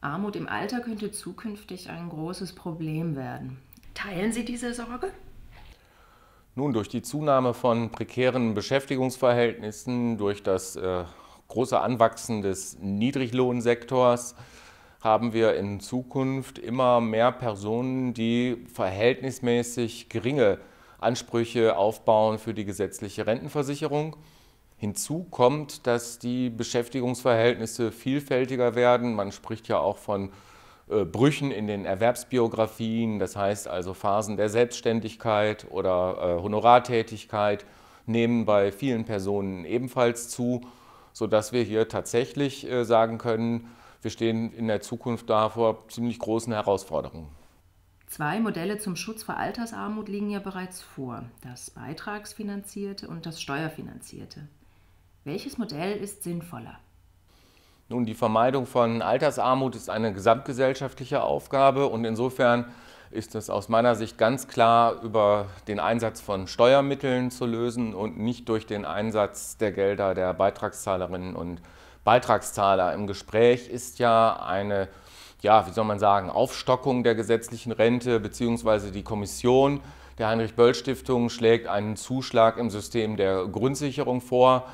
Armut im Alter könnte zukünftig ein großes Problem werden. Teilen Sie diese Sorge? Nun, durch die Zunahme von prekären Beschäftigungsverhältnissen, durch das große Anwachsen des Niedriglohnsektors haben wir in Zukunft immer mehr Personen, die verhältnismäßig geringe Ansprüche aufbauen für die gesetzliche Rentenversicherung. Hinzu kommt, dass die Beschäftigungsverhältnisse vielfältiger werden. Man spricht ja auch von Brüchen in den Erwerbsbiografien, das heißt also Phasen der Selbstständigkeit oder Honorartätigkeit nehmen bei vielen Personen ebenfalls zu, sodass wir hier tatsächlich sagen können, wir stehen in der Zukunft da vor ziemlich großen Herausforderungen. Zwei Modelle zum Schutz vor Altersarmut liegen ja bereits vor, das beitragsfinanzierte und das steuerfinanzierte. Welches Modell ist sinnvoller? Nun, die Vermeidung von Altersarmut ist eine gesamtgesellschaftliche Aufgabe und insofern ist es aus meiner Sicht ganz klar über den Einsatz von Steuermitteln zu lösen und nicht durch den Einsatz der Gelder der Beitragszahlerinnen und Beitragszahler. Im Gespräch ist ja eine, wie soll man sagen, Aufstockung der gesetzlichen Rente bzw. die Kommission der Heinrich-Böll-Stiftung schlägt einen Zuschlag im System der Grundsicherung vor.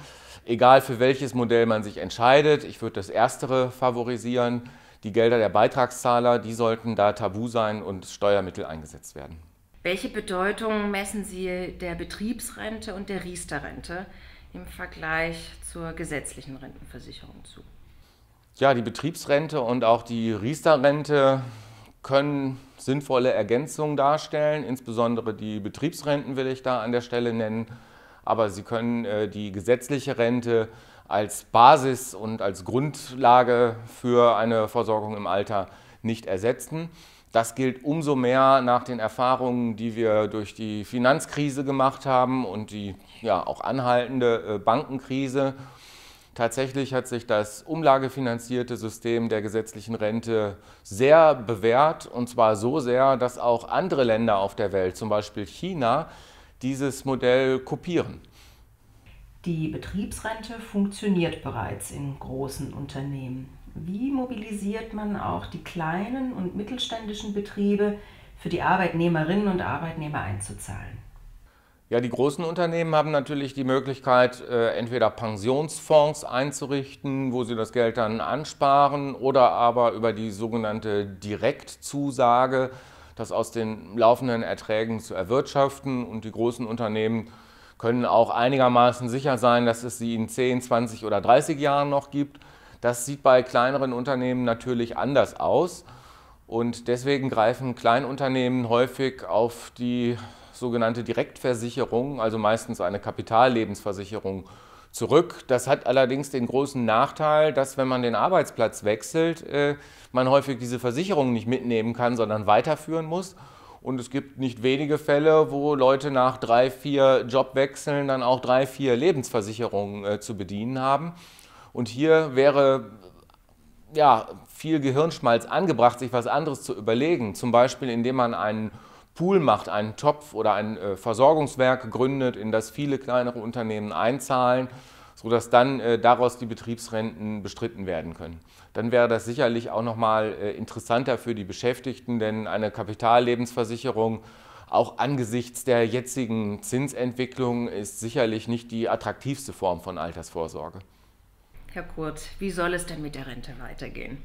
Egal für welches Modell man sich entscheidet, ich würde das Erstere favorisieren. Die Gelder der Beitragszahler, die sollten da tabu sein und Steuermittel eingesetzt werden. Welche Bedeutung messen Sie der Betriebsrente und der Riester-Rente im Vergleich zur gesetzlichen Rentenversicherung zu? Ja, die Betriebsrente und auch die Riester-Rente können sinnvolle Ergänzungen darstellen. Insbesondere die Betriebsrenten will ich da an der Stelle nennen. Aber sie können die gesetzliche Rente als Basis und als Grundlage für eine Versorgung im Alter nicht ersetzen. Das gilt umso mehr nach den Erfahrungen, die wir durch die Finanzkrise gemacht haben und die auch anhaltende Bankenkrise. Tatsächlich hat sich das umlagefinanzierte System der gesetzlichen Rente sehr bewährt, und zwar so sehr, dass auch andere Länder auf der Welt, zum Beispiel China, dieses Modell kopieren. Die Betriebsrente funktioniert bereits in großen Unternehmen. Wie mobilisiert man auch die kleinen und mittelständischen Betriebe, für die Arbeitnehmerinnen und Arbeitnehmer einzuzahlen? Ja, die großen Unternehmen haben natürlich die Möglichkeit, entweder Pensionsfonds einzurichten, wo sie das Geld dann ansparen, oder aber über die sogenannte Direktzusage, das aus den laufenden Erträgen zu erwirtschaften, und die großen Unternehmen können auch einigermaßen sicher sein, dass es sie in 10, 20 oder 30 Jahren noch gibt. Das sieht bei kleineren Unternehmen natürlich anders aus und deswegen greifen Kleinunternehmen häufig auf die sogenannte Direktversicherung, also meistens eine Kapitallebensversicherung, zurück. Das hat allerdings den großen Nachteil, dass, wenn man den Arbeitsplatz wechselt, man häufig diese Versicherung nicht mitnehmen kann, sondern weiterführen muss. Und es gibt nicht wenige Fälle, wo Leute nach 3, 4 Jobwechseln dann auch 3, 4 Lebensversicherungen zu bedienen haben. Und hier wäre viel Gehirnschmalz angebracht, sich was anderes zu überlegen. Zum Beispiel, indem man einen Pool macht, einen Topf oder ein Versorgungswerk gründet, in das viele kleinere Unternehmen einzahlen, sodass dann daraus die Betriebsrenten bestritten werden können. Dann wäre das sicherlich auch nochmal interessanter für die Beschäftigten, denn eine Kapitallebensversicherung, auch angesichts der jetzigen Zinsentwicklung, ist sicherlich nicht die attraktivste Form von Altersvorsorge. Herr Kurth, wie soll es denn mit der Rente weitergehen?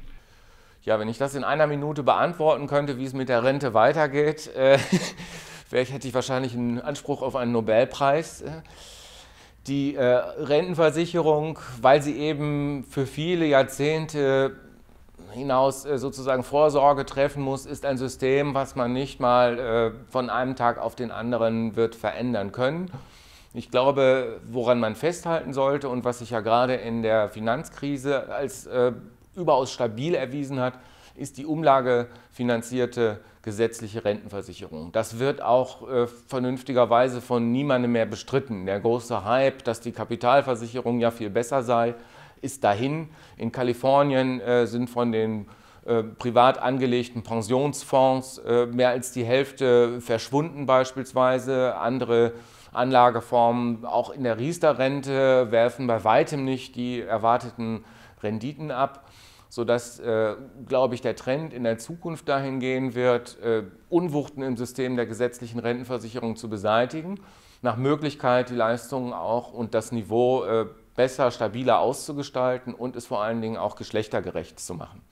Ja, wenn ich das in einer Minute beantworten könnte, wie es mit der Rente weitergeht, hätte ich wahrscheinlich einen Anspruch auf einen Nobelpreis. Die Rentenversicherung, weil sie eben für viele Jahrzehnte hinaus sozusagen Vorsorge treffen muss, ist ein System, was man nicht mal von einem Tag auf den anderen wird verändern können. Ich glaube, woran man festhalten sollte und was sich ja gerade in der Finanzkrise als überaus stabil erwiesen hat, ist die umlagefinanzierte gesetzliche Rentenversicherung. Das wird auch vernünftigerweise von niemandem mehr bestritten. Der große Hype, dass die Kapitalversicherung ja viel besser sei, ist dahin. In Kalifornien sind von den privat angelegten Pensionsfonds mehr als die Hälfte verschwunden beispielsweise. Andere Anlageformen, auch in der Riester-Rente, werfen bei weitem nicht die erwarteten Renditen ab. sodass, glaube ich, der Trend in der Zukunft dahin gehen wird, Unwuchten im System der gesetzlichen Rentenversicherung zu beseitigen, nach Möglichkeit die Leistungen auch und das Niveau besser, stabiler auszugestalten und es vor allen Dingen auch geschlechtergerecht zu machen.